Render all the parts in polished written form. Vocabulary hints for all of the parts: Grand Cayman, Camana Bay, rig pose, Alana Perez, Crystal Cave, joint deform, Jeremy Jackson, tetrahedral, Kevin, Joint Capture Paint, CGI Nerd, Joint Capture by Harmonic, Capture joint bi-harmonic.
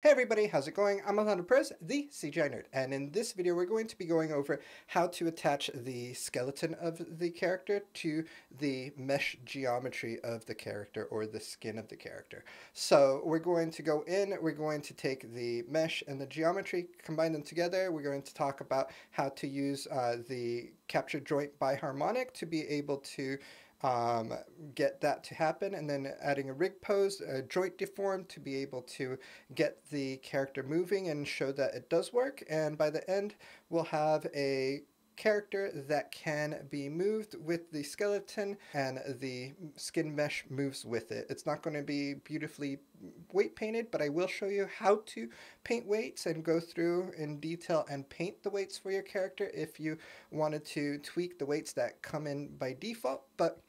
Hey everybody, how's it going? I'm Alana Perez, the CGI Nerd, and in this video we're going to be going over how to attach the skeleton of the character to the mesh geometry of the character or the skin of the character. So we're going to go in, we're going to take the mesh and the geometry, combine them together. We're going to talk about how to use the Capture joint bi-harmonic to be able to get that to happen, and then adding a rig pose, a joint deform, to be able to get the character moving and show that it does work. And by the end we'll have a character that can be moved with the skeleton and the skin mesh moves with it. It's not going to be beautifully weight painted, but I will show you how to paint weights and go through in detail and paint the weights for your character if you wanted to tweak the weights that come in by default. But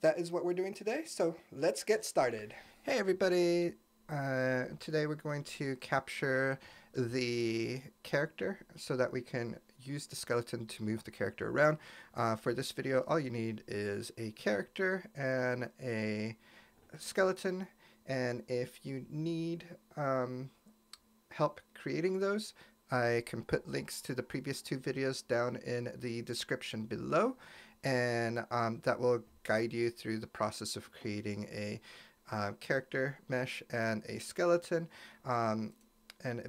that is what we're doing today, so let's get started. Hey everybody, today we're going to capture the character so that we can use the skeleton to move the character around. For this video, all you need is a character and a skeleton, and if you need help creating those, I can put links to the previous two videos down in the description below, and that will guide you through the process of creating a character mesh and a skeleton. And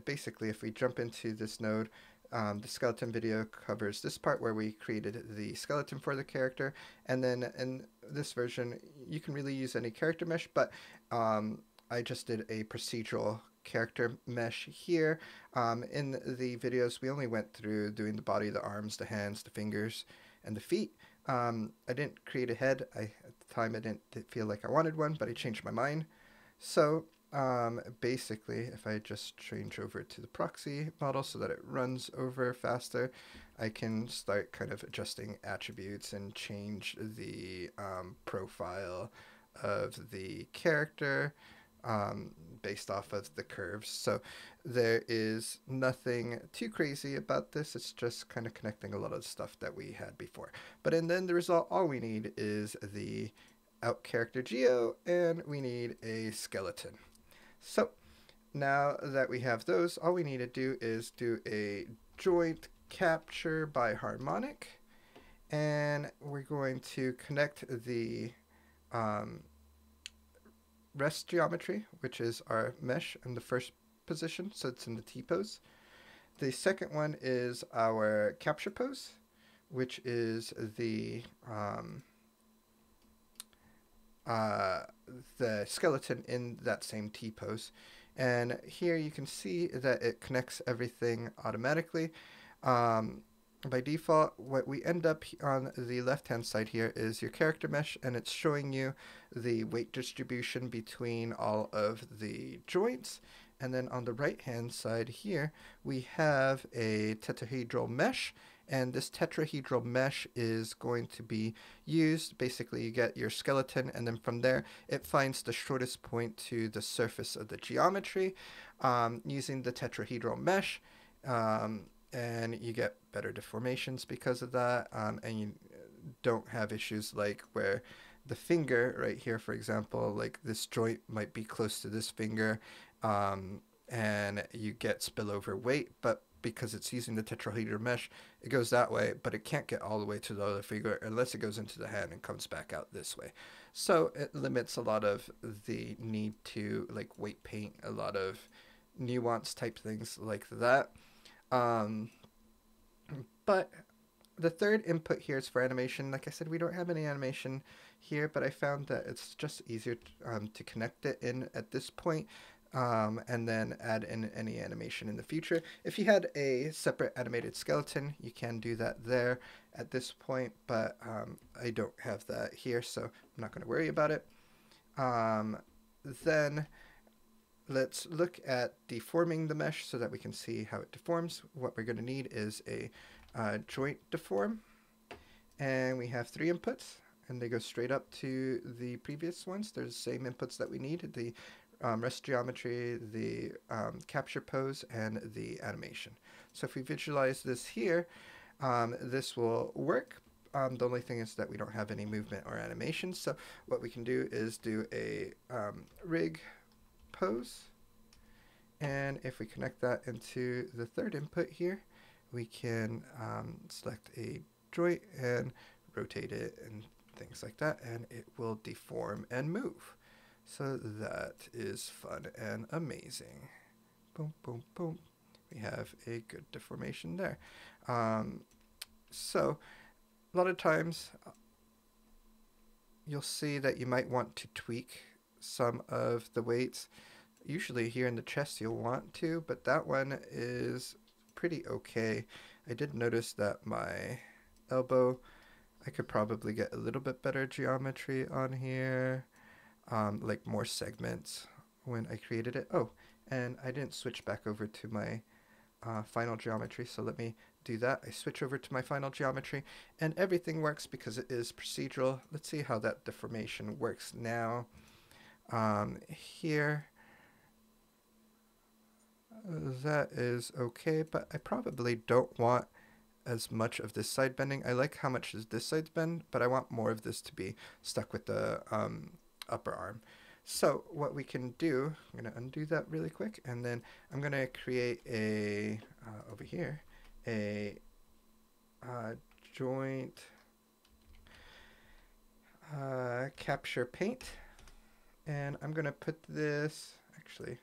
basically, if we jump into this node, the skeleton video covers this part where we created the skeleton for the character, and then in this version you can really use any character mesh, but I just did a procedural character mesh here. In the videos we only went through doing the body, the arms, the hands, the fingers, and the feet. I didn't create a head. At the time I didn't feel like I wanted one, but I changed my mind. So basically, if I just change over to the proxy model so that it runs over faster, I can start kind of adjusting attributes and change the profile of the character based off of the curves. So there is nothing too crazy about this. It's just kind of connecting a lot of the stuff that we had before. But and then the result, all we need is the out character geo, and we need a skeleton. So now that we have those, all we need to do is do a joint capture by harmonic, and we're going to connect the rest geometry, which is our mesh, in the first position, so it's in the T pose. The second one is our capture pose, which is the skeleton in that same T pose. And here you can see that it connects everything automatically. By default, what we end up on the left hand side here is your character mesh, and it's showing you the weight distribution between all of the joints. And then on the right hand side here we have a tetrahedral mesh, and this tetrahedral mesh is going to be used. Basically, you get your skeleton, and then from there it finds the shortest point to the surface of the geometry using the tetrahedral mesh, and you get better deformations because of that, and you don't have issues like where the finger right here, for example, like this joint might be close to this finger, and you get spillover weight, but because it's using the tetrahedral mesh, it goes that way, but it can't get all the way to the other finger unless it goes into the hand and comes back out this way. So it limits a lot of the need to like weight paint, a lot of nuance type things like that. But the third input here is for animation. Like I said, we don't have any animation here, but I found that it's just easier to connect it in at this point. And then add in any animation in the future. If you had a separate animated skeleton, you can do that there at this point, but I don't have that here, so I'm not going to worry about it. Then let's look at deforming the mesh so that we can see how it deforms. What we're going to need is a joint deform, and we have three inputs, and they go straight up to the previous ones. They're the same inputs that we need: the rest geometry, the capture pose, and the animation. So if we visualize this here, this will work. The only thing is that we don't have any movement or animation, so what we can do is do a rig pose, And if we connect that into the third input here, we can select a joint and rotate it and things like that, and it will deform and move. So that is fun and amazing. Boom, boom, boom. We have a good deformation there. So a lot of times you'll see that you might want to tweak some of the weights. Usually here in the chest you'll want to, but that one is pretty okay. I did notice that my elbow, I could probably get a little bit better geometry on here, like more segments when I created it. Oh, and I didn't switch back over to my final geometry, so let me do that. I switch over to my final geometry, and everything works because it is procedural. Let's see how that deformation works now. Here, that is okay, but I probably don't want as much of this side bending. I like how much is this side bend, but I want more of this to be stuck with the upper arm. So what we can do, I'm going to undo that really quick, and then I'm going to create a, over here, a joint capture paint, and I'm going to put this, actually,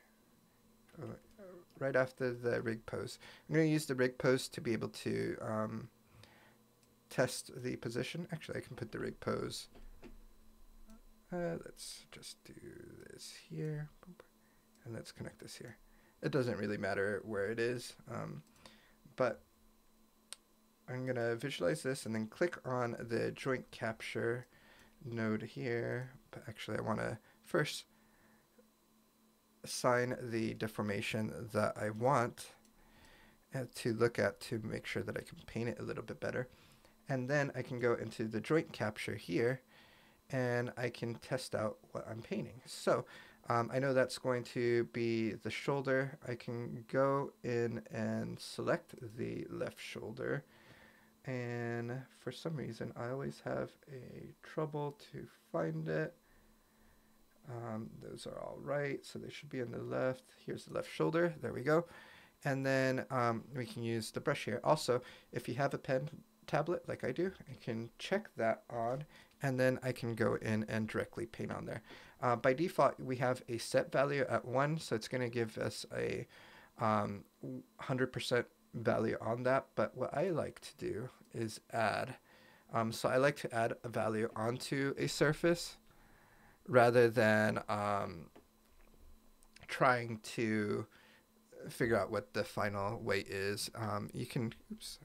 right after the rig pose. I'm going to use the rig pose to be able to test the position. Actually, I can put the rig pose. Let's just do this here, and let's connect this here. It doesn't really matter where it is, but I'm going to visualize this and then click on the joint capture node here. But actually, I want to first assign the deformation that I want to look at to make sure that I can paint it a little bit better. And then I can go into the joint capture here, and I can test out what I'm painting. So I know that's going to be the shoulder. I can go in and select the left shoulder. And for some reason, I always have a trouble to find it. Those are all right, so they should be on the left. Here's the left shoulder. There we go. And then we can use the brush here. Also, if you have a pen tablet like I do, I can check that on, and then I can go in and directly paint on there. By default, we have a set value at 1, so it's going to give us a 100% value on that. But what I like to do is add. So I like to add a value onto a surface rather than trying to figure out what the final weight is. You can, oops.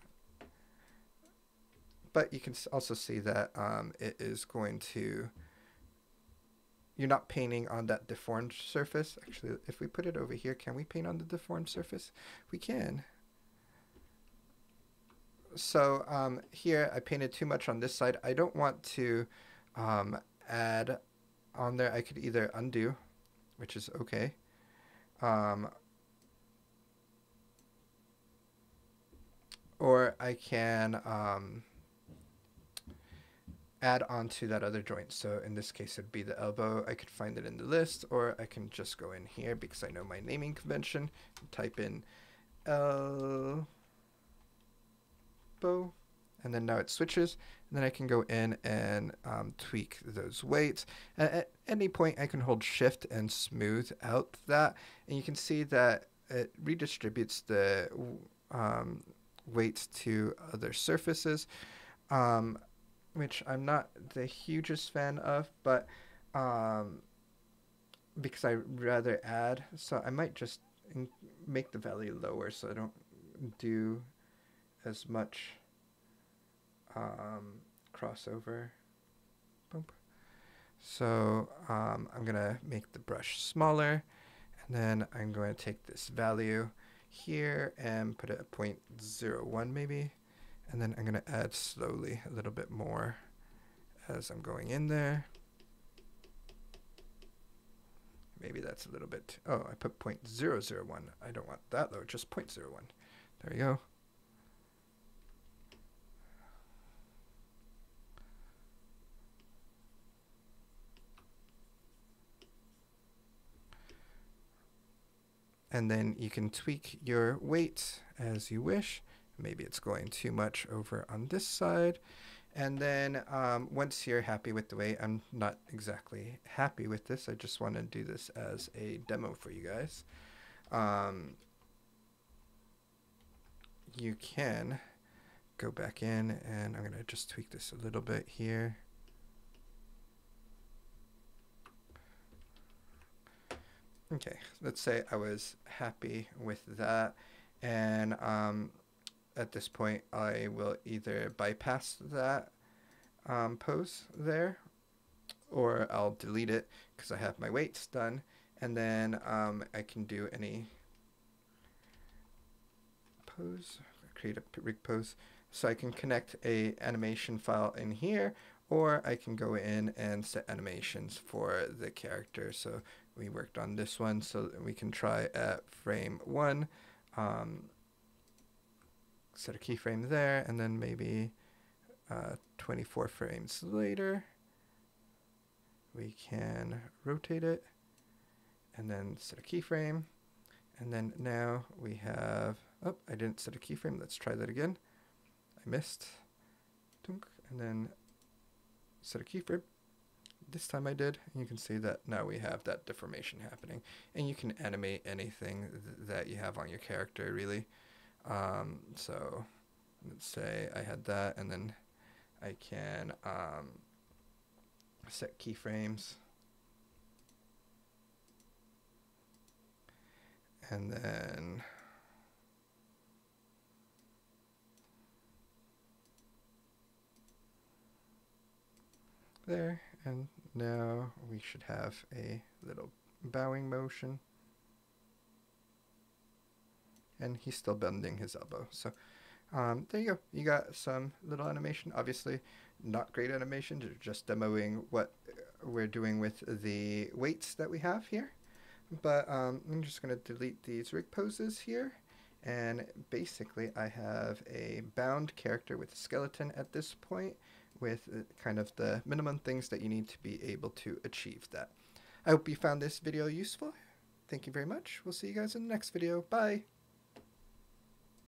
But you can also see that it is going to, you're not painting on that deformed surface. Actually, if we put it over here, can we paint on the deformed surface? We can. So here I painted too much on this side. I don't want to add on there. I could either undo, which is okay, or I can add on to that other joint. So in this case, it'd be the elbow. I could find it in the list, or I can just go in here because I know my naming convention, type in elbow, and then now it switches. And then I can go in and tweak those weights. At any point, I can hold shift and smooth out that. And you can see that it redistributes the weights to other surfaces, which I'm not the hugest fan of, but because I rather add. So I might just make the value lower so I don't do as much crossover. Bump. So I'm going to make the brush smaller, and then I'm going to take this value here and put it at 0.01 maybe, and then I'm going to add slowly a little bit more as I'm going in there. Maybe that's a little bit, oh, I put 0.001. I don't want that though, just 0.01. There we go. and then you can tweak your weight as you wish. Maybe it's going too much over on this side. And then once you're happy with the way, I'm not exactly happy with this. I just want to do this as a demo for you guys. You can go back in, and I'm going to just tweak this a little bit here. Okay, let's say I was happy with that. And at this point, I will either bypass that pose there, or I'll delete it because I have my weights done. And then I can do any pose, create a rig pose. So I can connect a animation file in here, or I can go in and set animations for the character. So we worked on this one, so we can try at frame 1. Set a keyframe there, and then maybe 24 frames later, we can rotate it, and then set a keyframe. And then now we have, oh, I didn't set a keyframe. Let's try that again. I missed. And then set a keyframe. This time I did, and you can see that now we have that deformation happening, and you can animate anything that you have on your character, really. So let's say I had that, and then I can set keyframes, and then there, and now we should have a little bowing motion. And he's still bending his elbow. So there you go. You got some little animation. Obviously, not great animation. They're just demoing what we're doing with the weights that we have here. But I'm just going to delete these rig poses here. And basically, I have a bound character with a skeleton at this point, with kind of the minimum things that you need to be able to achieve that. I hope you found this video useful. Thank you very much. We'll see you guys in the next video. Bye.